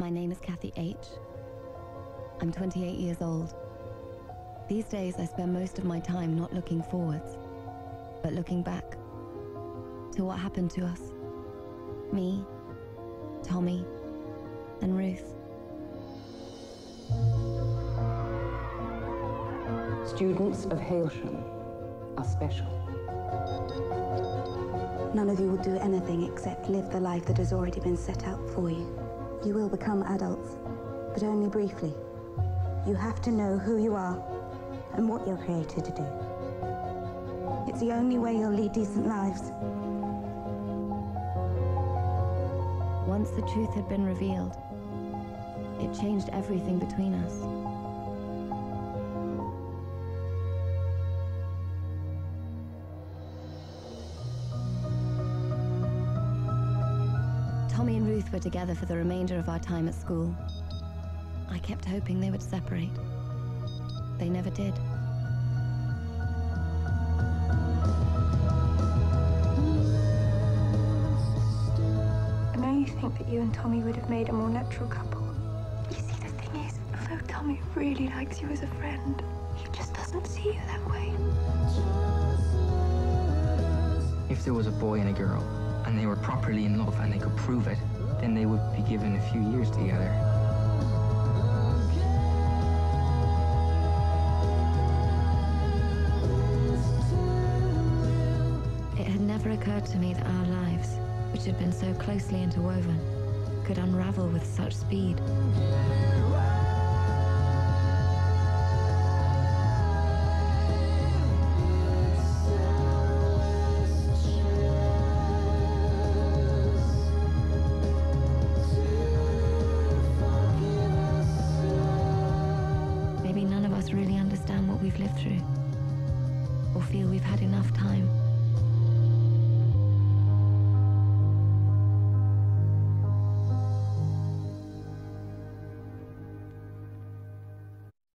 My name is Kathy H. I'm 28 years old. These days I spend most of my time not looking forwards, but looking back to what happened to us. Me, Tommy, and Ruth. Students of Hailsham are special. None of you will do anything except live the life that has already been set out for you. You will become adults, but only briefly. You have to know who you are and what you're created to do. It's the only way you'll lead decent lives. Once the truth had been revealed, it changed everything between us. Tommy and Ruth were together for the remainder of our time at school. I kept hoping they would separate. They never did. Don't you think that you and Tommy would have made a more natural couple? You see, the thing is, although Tommy really likes you as a friend, he just doesn't see you that way. If there was a boy and a girl, and they were properly in love and they could prove it, then they would be given a few years together. It had never occurred to me that our lives, which had been so closely interwoven, could unravel with such speed. Really understand what we've lived through, or feel we've had enough time